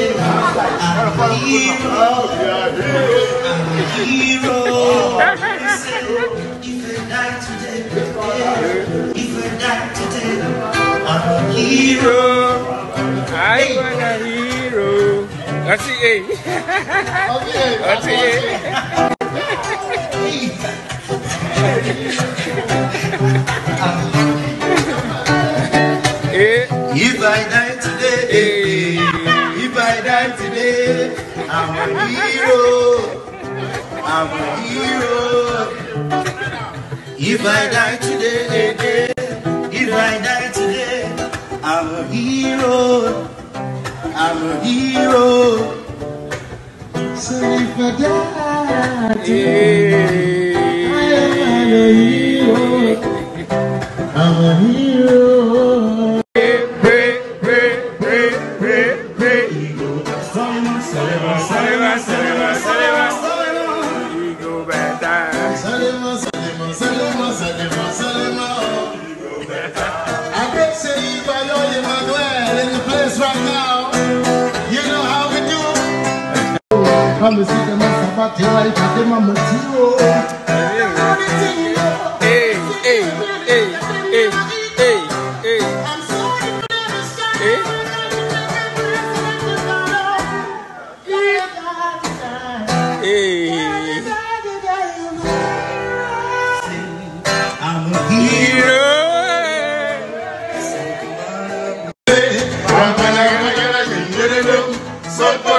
I'm a hero. That's it. That's it. If I die today, if I die today, I'm a hero. I'm a hero. If I die today, if I die today, I'm a hero. I'm a hero. So if I die today, I am a hero. I'm a hero. Pray. He go back, Solomon. He go back down, Solomon. He go back down. I bet you by all your Manuel in the place right now. You know how we do. Come to see the master party right at the Mamutio. Here.